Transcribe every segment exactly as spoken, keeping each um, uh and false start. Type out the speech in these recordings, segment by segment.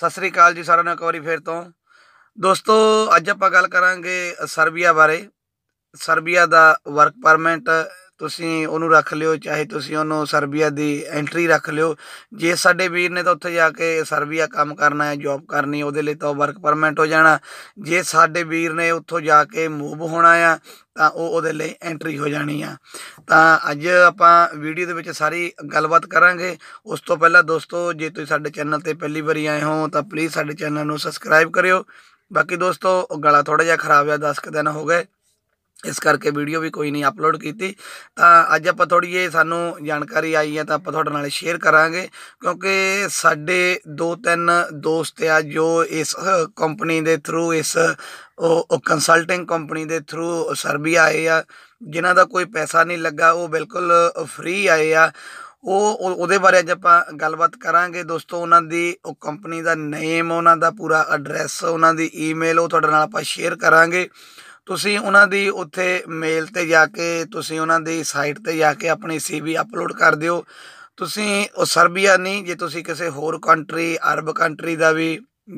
सत श्री अकाल जी सारिਆਂ ਨੂੰ ਇੱਕ ਵਾਰੀ ਫਿਰ ਤੋਂ दोस्तों ਅੱਜ ਆਪਾਂ ਗੱਲ ਕਰਾਂਗੇ ਸਰਬੀਆ ਬਾਰੇ। ਸਰਬੀਆ ਦਾ वर्क परमिट ਤੁਸੀਂ ਉਹਨੂੰ ਰੱਖ ਲਿਓ, ਚਾਹੇ ਤੁਸੀਂ ਉਹਨੂੰ ਸਰਬੀਆ ਦੀ ਐਂਟਰੀ ਰੱਖ ਲਿਓ। ਜੇ ਸਾਡੇ ਵੀਰ ਨੇ ਤਾਂ ਉੱਥੇ ਜਾ ਕੇ ਸਰਬੀਆ ਕੰਮ ਕਰਨਾ ਹੈ, ਜੌਬ ਕਰਨੀ, ਉਹਦੇ ਲਈ ਤਾਂ ਵਰਕ ਪਰਮਿਟ ਹੋ ਜਾਣਾ। ਜੇ ਸਾਡੇ ਵੀਰ ਨੇ ਉੱਥੋਂ ਜਾ ਕੇ ਮੂਵ ਹੋਣਾ ਆ ਤਾਂ ਉਹ ਉਹਦੇ ਲਈ ਐਂਟਰੀ ਹੋ ਜਾਣੀ ਆ। ਤਾਂ ਅੱਜ ਆਪਾਂ ਵੀਡੀਓ ਦੇ ਵਿੱਚ ਸਾਰੀ ਗੱਲਬਾਤ ਕਰਾਂਗੇ। ਉਸ ਤੋਂ ਪਹਿਲਾਂ ਦੋਸਤੋ, ਜੇ ਤੁਸੀਂ ਸਾਡੇ ਚੈਨਲ ਤੇ ਪਹਿਲੀ ਵਾਰੀ ਆਏ ਹੋ ਤਾਂ ਪਲੀਜ਼ ਸਾਡੇ ਚੈਨਲ ਨੂੰ ਸਬਸਕ੍ਰਾਈਬ ਕਰਿਓ। ਬਾਕੀ ਦੋਸਤੋ, ਗਲਾ ਥੋੜਾ ਜਿਹਾ ਖਰਾਬ ਆ, ਦਸ ਕੁ ਦਿਨ ਹੋ ਗਏ, इस करके वीडियो भी कोई नहीं अपलोड की। अज आप थोड़ी जी सानू जानकारी आई है तो आप थोड़े नाल शेयर करांगे, क्योंकि साढ़े दो तीन दोस्त आ जो इस कंपनी के थ्रू, इस कंसल्टिंग कंपनी के थ्रू सर्बिया आए आ, जिन्हां दा कोई पैसा नहीं लगा, वो बिल्कुल फ्री आए आ। वो बारे अज आप गलबात करांगे दोस्तों। उन्होंने कंपनी का नेम, उन्होंने पूरा एड्रैस, उन्होंने ईमेल वो तुहाडे नाल आप शेयर करांगे। ਤੁਸੀਂ ਉਹਨਾਂ ਦੀ ਉੱਥੇ ਮੇਲ ਤੇ ਜਾ ਕੇ, ਤੁਸੀਂ ਉਹਨਾਂ ਦੀ ਸਾਈਟ ਤੇ ਜਾ ਕੇ ਆਪਣੀ ਸੀਵੀ ਅਪਲੋਡ ਕਰ ਦਿਓ। ਤੁਸੀਂ ਉਹ ਸਰਬੀਆ ਨਹੀਂ, ਜੇ ਤੁਸੀਂ ਕਿਸੇ ਹੋਰ ਕੰਟਰੀ, ਅਰਬ ਕੰਟਰੀ ਦਾ ਵੀ,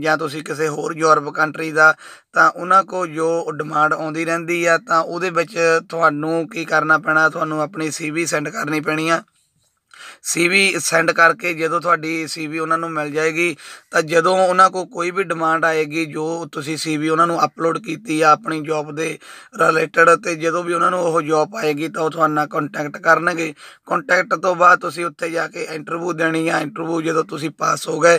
ਜਾਂ ਤੁਸੀਂ ਕਿਸੇ ਹੋਰ ਯੂਰਪ ਕੰਟਰੀ ਦਾ, ਤਾਂ ਉਹਨਾਂ ਕੋਲ ਜੋ ਡਿਮਾਂਡ ਆਉਂਦੀ ਰਹਿੰਦੀ ਆ ਤਾਂ ਉਹਦੇ ਵਿੱਚ ਤੁਹਾਨੂੰ ਕੀ ਕਰਨਾ ਪੈਣਾ, ਤੁਹਾਨੂੰ ਆਪਣੀ ਸੀਵੀ ਸੈਂਡ ਕਰਨੀ ਪੈਣੀ ਆ। सीवी सेंड करके जो थोड़ी सीवी उन्होंने मिल जाएगी तो जो उन्होंने को कोई भी डिमांड आएगी, जो तुसी सीवी उन्होंने अपलोड की अपनी जॉब के रिलेटेड, तो जो भी उन्होंने वो जॉब आएगी तो वह कॉन्टैक्ट करनगे। कॉन्टैक्ट तो बाद तुसी उत्थे जाके इंटरव्यू देनी है। इंटरव्यू जो तुसी पास हो गए,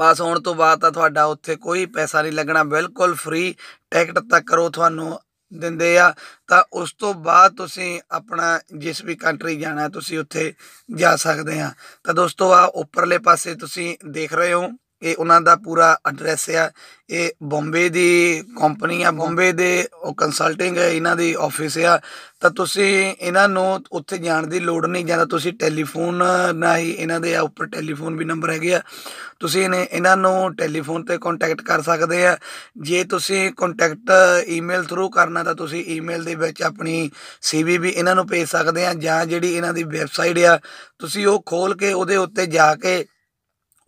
पास होने तो बाद तुहाडा उत्थे कोई पैसा नहीं लगना, बिल्कुल फ्री टिकट तक वो थानू ਦਿੰਦੇ ਆ। ਤਾਂ ਉਸ ਤੋਂ ਬਾਅਦ ਤੁਸੀਂ ਆਪਣਾ ਜਿਸ ਵੀ ਕੰਟਰੀ ਜਾਣਾ ਤੁਸੀਂ ਉੱਥੇ ਜਾ ਸਕਦੇ ਆ। ਤਾਂ ਦੋਸਤੋ, ਆ ਉੱਪਰਲੇ ਪਾਸੇ ਤੁਸੀਂ ਦੇਖ ਰਹੇ ਹੋ ਇਹ ਉਹਨਾਂ ਦਾ ਪੂਰਾ ਐਡਰੈਸ ਆ। ਇਹ ਬੰਬੇ ਦੀ ਕੰਪਨੀ ਆ, ਬੰਬੇ ਦੇ ਉਹ ਕੰਸਲਟਿੰਗ ਹੈ, ਇਹਨਾਂ ਦੀ ਆਫਿਸ ਆ। ਤਾਂ ਤੁਸੀਂ ਇਹਨਾਂ ਨੂੰ ਉੱਥੇ ਜਾਣ ਦੀ ਲੋੜ ਨਹੀਂ, ਜਾਂ ਤਾਂ ਤੁਸੀਂ ਟੈਲੀਫੋਨ ਰਾਹੀਂ, ਇਹਨਾਂ ਦੇ ਉੱਪਰ ਟੈਲੀਫੋਨ ਵੀ ਨੰਬਰ ਹੈਗੇ ਆ, ਤੁਸੀਂ ਇਹਨੇ ਇਹਨਾਂ ਨੂੰ ਟੈਲੀਫੋਨ 'ਤੇ ਕੰਟੈਕਟ ਕਰ ਸਕਦੇ ਆ। ਜੇ ਤੁਸੀਂ ਕੰਟੈਕਟ ਈਮੇਲ ਥਰੂ ਕਰਨਾ ਤਾਂ ਤੁਸੀਂ ਈਮੇਲ ਦੇ ਵਿੱਚ ਆਪਣੀ ਸੀ ਵੀ ਵੀ ਇਹਨਾਂ ਨੂੰ ਭੇਜ ਸਕਦੇ ਆ, ਜਾਂ ਜਿਹੜੀ ਇਹਨਾਂ ਦੀ ਵੈਬਸਾਈਟ ਆ ਤੁਸੀਂ ਉਹ ਖੋਲ੍ਹ ਕੇ ਉਹਦੇ ਉੱਤੇ ਜਾ ਕੇ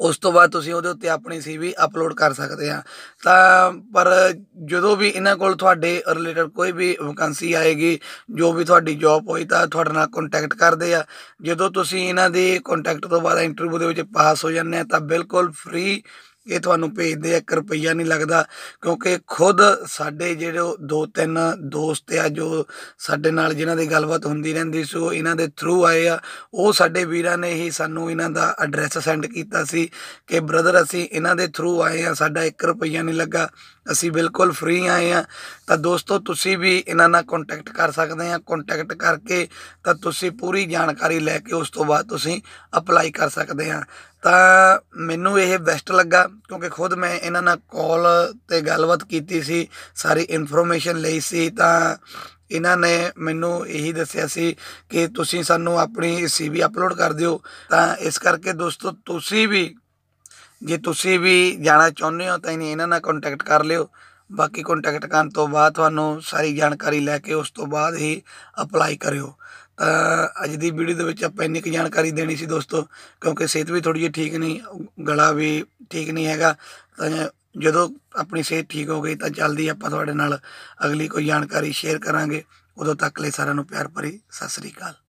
उस तो बाद तुसीं उहदे उत्ते अपनी सीवी अपलोड कर सकते हैं। तां पर जो भी इन्हां कोल तुहाडे रिलेटेड कोई भी वैकेंसी आएगी, जो भी तुहाडी जॉब होई तां तुहाडे नाल कॉन्टैक्ट करदे आ। जो तुसीं इन्हां दे कॉन्टैक्ट तो बाद इंटरव्यू दे विच पास हो जांदे आ तां बिल्कुल फ्री ये तुहानू भेजते हैं, एक रुपया नहीं लगता। क्योंकि खुद साढ़े जो दो तीन दोस्त आ जो साढ़े नाल जिन्हां दी गलबात हुंदी रहिंदी, सो इन्हां दे थ्रू आए आ। वो साढ़े वीरां ने ही सानू इन्हां दा एड्रैस सेंड कीता सी कि ब्रदर असीं इन्हां दे थ्रू आए आ, साडा एक रुपया नहीं लगा, असीं बिल्कुल फ्री आए आ। तां दोस्तों, तुसीं भी इन्हां नाल कॉन्टैक्ट कर सकदे आ। कॉन्टैक्ट करके तां तुसीं पूरी जानकारी लैके उस तो बाद तुसीं अप्लाई कर सकदे आ। ਤਾਂ ਮੈਨੂੰ ਇਹ ਬੈਸਟ ਲੱਗਾ, ਕਿਉਂਕਿ ਖੁਦ ਮੈਂ ਇਹਨਾਂ ਨਾਲ ਕਾਲ 'ਤੇ ਗੱਲਬਾਤ ਕੀਤੀ ਸੀ, ਸਾਰੀ ਇਨਫੋਰਮੇਸ਼ਨ ਲਈ ਸੀ। ਤਾਂ ਇਹਨਾਂ ਨੇ ਮੈਨੂੰ ਇਹੀ ਦੱਸਿਆ ਸੀ ਕਿ ਤੁਸੀਂ ਸਾਨੂੰ ਆਪਣੀ ਸੀ ਵੀ ਅਪਲੋਡ ਕਰ ਦਿਓ। ਤਾਂ ਇਸ ਕਰਕੇ ਦੋਸਤੋ, ਤੁਸੀਂ ਵੀ ਜੇ ਤੁਸੀਂ ਵੀ ਜਾਣਾ ਚਾਹੁੰਦੇ ਹੋ ਤਾਂ ਇਹਨਾਂ ਨਾਲ ਕੰਟੈਕਟ ਕਰ ਲਿਓ। ਬਾਕੀ ਕੰਟੈਕਟ ਕਰਨ ਤੋਂ ਬਾਅਦ ਤੁਹਾਨੂੰ ਸਾਰੀ ਜਾਣਕਾਰੀ ਲੈ ਕੇ ਉਸ ਤੋਂ ਬਾਅਦ ਹੀ ਅਪਲਾਈ ਕਰਿਓ। ਤਾਂ ਅੱਜ ਦੀ ਵੀਡੀਓ ਦੇ ਵਿੱਚ ਆਪਾਂ ਇੰਨੀ ਕੁ ਜਾਣਕਾਰੀ ਦੇਣੀ ਸੀ ਦੋਸਤੋ, ਕਿਉਂਕਿ ਸਿਹਤ ਵੀ ਥੋੜ੍ਹੀ ਜਿਹੀ ਠੀਕ ਨਹੀਂ, ਗਲਾ ਵੀ ਠੀਕ ਨਹੀਂ ਹੈਗਾ। ਤਾਂ ਜਦੋਂ ਆਪਣੀ ਸਿਹਤ ਠੀਕ ਹੋ ਗਈ ਤਾਂ ਜਲਦੀ ਆਪਾਂ ਤੁਹਾਡੇ ਨਾਲ ਅਗਲੀ ਕੋਈ ਜਾਣਕਾਰੀ ਸ਼ੇਅਰ ਕਰਾਂਗੇ। ਉਦੋਂ ਤੱਕ ਲਈ ਸਾਰਿਆਂ ਨੂੰ ਪਿਆਰ ਭਰੀ ਸਤਿ ਸ੍ਰੀ ਅਕਾਲ।